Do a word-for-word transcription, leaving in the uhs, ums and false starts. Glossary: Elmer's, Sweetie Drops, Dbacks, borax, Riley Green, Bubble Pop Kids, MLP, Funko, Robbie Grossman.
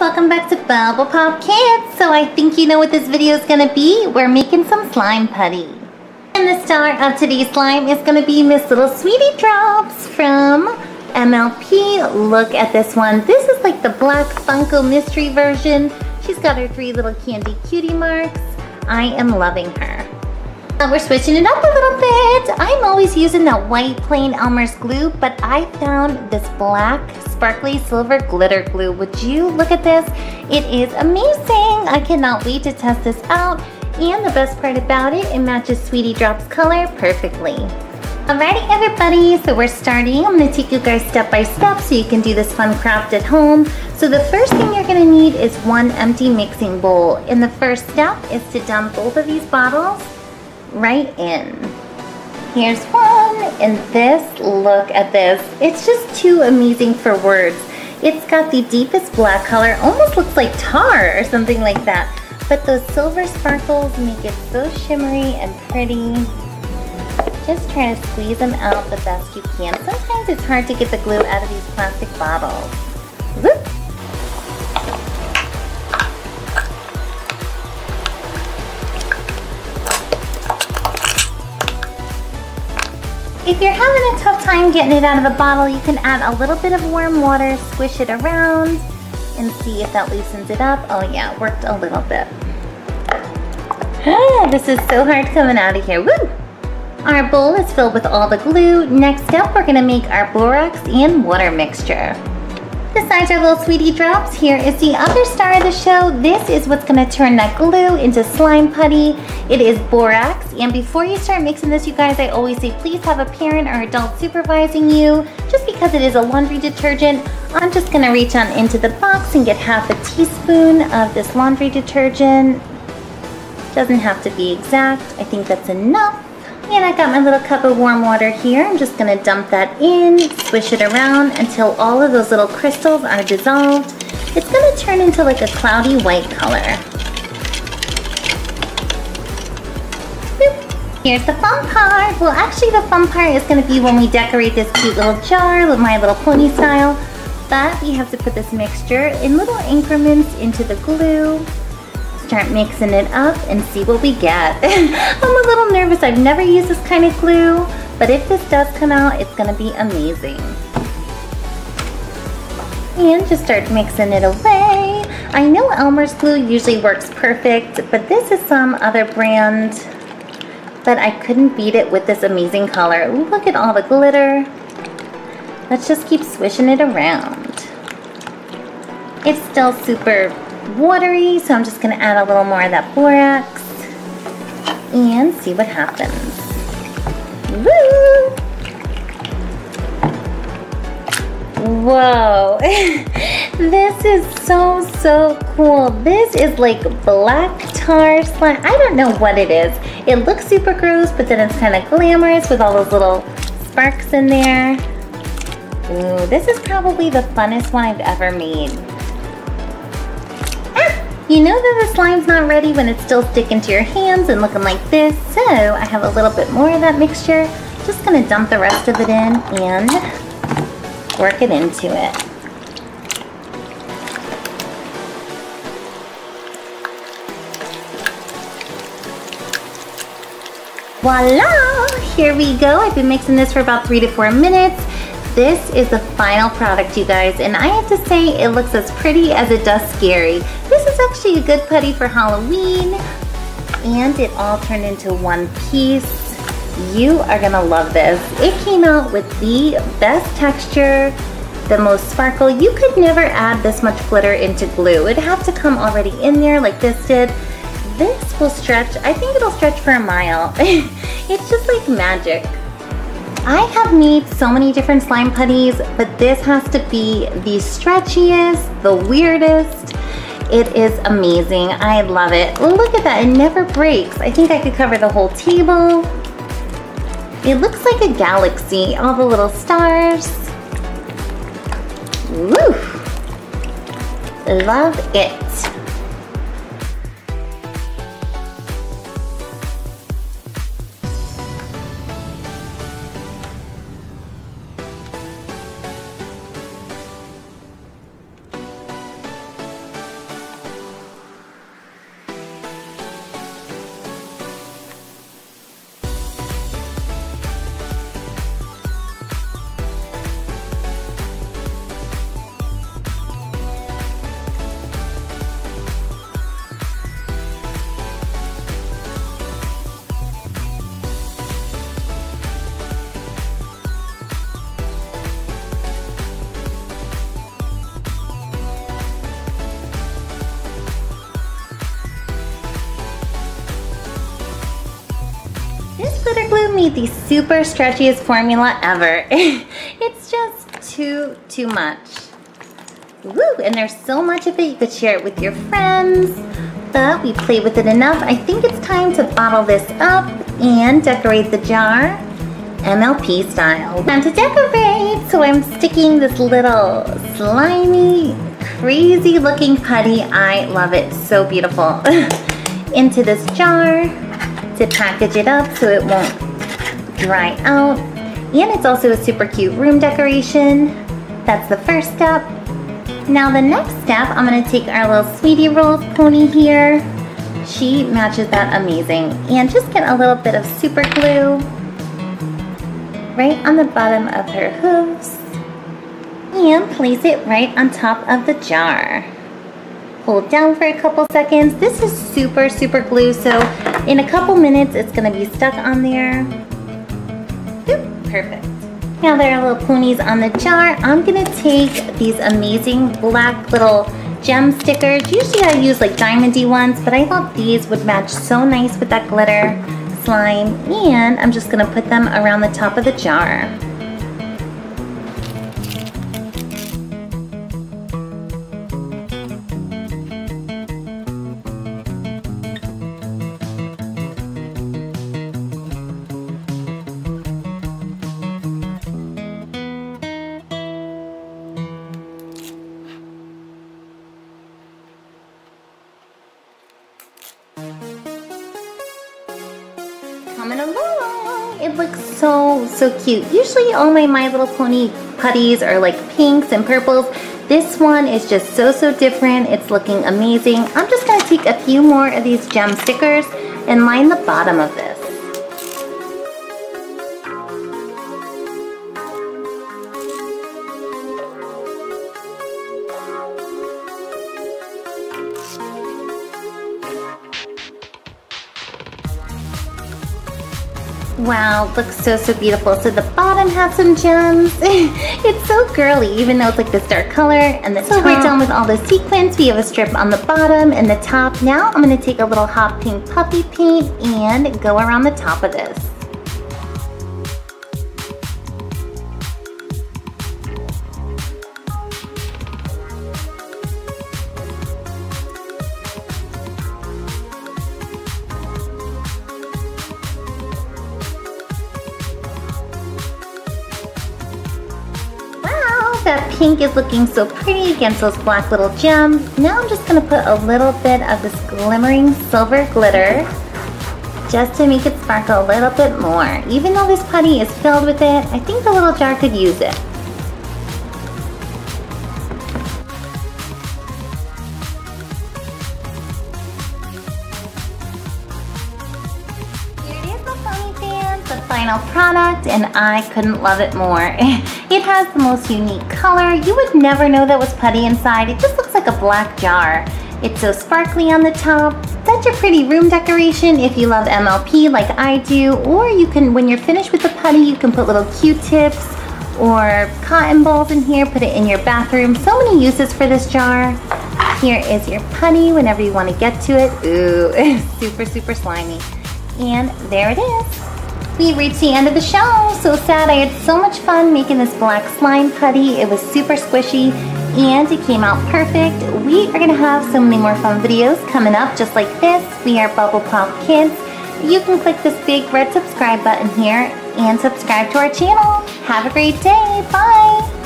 welcome back to Bubble Pop Kids. So I think you know what this video is going to be. We're making some slime putty. And the star of today's slime is going to be Miss Little Sweetie Drops from M L P. Look at this one. This is like the black Funko mystery version. She's got her three little candy cutie marks. I am loving her. Now we're switching it up a little bit. I'm always using that white plain Elmer's glue, but I found this black sparkly silver glitter glue. Would you look at this? It is amazing. I cannot wait to test this out. And the best part about it, it matches Sweetie Drops color perfectly. Alrighty everybody, so we're starting. I'm gonna take you guys step by step so you can do this fun craft at home. So the first thing you're gonna need is one empty mixing bowl. And the first step is to dump both of these bottles right in. Here's one, and this, look at this. It's just too amazing for words. It's got the deepest black color, almost looks like tar or something like that. But those silver sparkles make it so shimmery and pretty. Just try to squeeze them out the best you can. Sometimes it's hard to get the glue out of these plastic bottles. Whoop. If you're having a tough time getting it out of the bottle, you can add a little bit of warm water, squish it around, and see if that loosens it up. Oh yeah, it worked a little bit. Oh, this is so hard coming out of here. Woo! Our bowl is filled with all the glue. Next up, we're gonna make our borax and water mixture. Besides our little Sweetie Drops, here is the other star of the show. This is what's gonna turn that glue into slime putty. It is borax, and before you start mixing this, you guys, I always say please have a parent or adult supervising you. Just because it is a laundry detergent, I'm just gonna reach on into the box and get half a teaspoon of this laundry detergent. Doesn't have to be exact. I think that's enough. And I got my little cup of warm water here. I'm just gonna dump that in, swish it around until all of those little crystals are dissolved. It's gonna turn into like a cloudy white color. Boop. Here's the fun part. Well, actually the fun part is gonna be when we decorate this cute little jar with My Little Pony style. But we have to put this mixture in little increments into the glue. Start mixing it up and see what we get. I'm a little nervous. I've never used this kind of glue, but if this does come out, it's gonna be amazing. And just start mixing it away. I know Elmer's glue usually works perfect, but this is some other brand, but I couldn't beat it with this amazing color. Look at all the glitter. Let's just keep swishing it around. It's still super watery, so I'm just gonna add a little more of that borax and see what happens. Woo! Whoa! This is so, so cool. This is like black tar slime. I don't know what it is. It looks super gross, but then it's kind of glamorous with all those little sparks in there. Ooh, this is probably the funnest one I've ever made. You know that the slime's not ready when it's still sticking to your hands and looking like this, so I have a little bit more of that mixture. Just gonna dump the rest of it in and work it into it. Voila! Here we go. I've been mixing this for about three to four minutes. This is the final product, you guys, and I have to say it looks as pretty as it does scary. This is actually a good putty for Halloween, and it all turned into one piece. You are gonna love this. It came out with the best texture, the most sparkle. You could never add this much glitter into glue. It'd have to come already in there like this did. This will stretch, I think it'll stretch for a mile. It's just like magic. I have made so many different slime putties, but this has to be the stretchiest, the weirdest. It is amazing. I love it. Look at that. It never breaks. I think I could cover the whole table. It looks like a galaxy. All the little stars. Woo! Love it. made the super stretchiest formula ever. It's just too, too much. Woo, and there's so much of it, you could share it with your friends. But we played with it enough. I think it's time to bottle this up and decorate the jar M L P style. Time to decorate! So I'm sticking this little slimy, crazy looking putty, I love it, so beautiful, into this jar to package it up so it won't dry out. And it's also a super cute room decoration. That's the first step. Now the next step, I'm gonna take our little Sweetie Rolls pony here. She matches that amazing. And just get a little bit of super glue right on the bottom of her hooves and place it right on top of the jar. Hold down for a couple seconds. This is super, super glue, so in a couple minutes, it's gonna be stuck on there. Oop, perfect. Now there are little ponies on the jar. I'm gonna take these amazing black little gem stickers. Usually I use like diamondy ones, but I thought these would match so nice with that glitter slime. And I'm just gonna put them around the top of the jar. Coming along. It looks so, so cute. Usually all my My Little Pony putties are like pinks and purples. This one is just so, so different. It's looking amazing. I'm just gonna take a few more of these gem stickers and line the bottom of this. Wow, looks so, so beautiful. So the bottom has some gems. It's so girly, even though it's like this dark color. And the top. We're done with all the sequins. We have a strip on the bottom and the top. Now I'm gonna take a little hot pink puppy paint and go around the top of this. That pink is looking so pretty against those black little gems. Now I'm just gonna put a little bit of this glimmering silver glitter just to make it sparkle a little bit more. Even though this putty is filled with it, I think the little jar could use it. Final product, and I couldn't love it more. It has the most unique color. You would never know that was putty inside. It just looks like a black jar. It's so sparkly on the top. Such a pretty room decoration if you love M L P like I do, or you can, when you're finished with the putty, you can put little Q-tips or cotton balls in here, put it in your bathroom. So many uses for this jar. Here is your putty whenever you want to get to it. Ooh, super, super slimy. And there it is. We reached the end of the show. So sad. I had so much fun making this black slime putty. It was super squishy and it came out perfect. We are gonna have so many more fun videos coming up just like this. We are Bubble Pop Kids. You can click this big red subscribe button here and subscribe to our channel. Have a great day. Bye.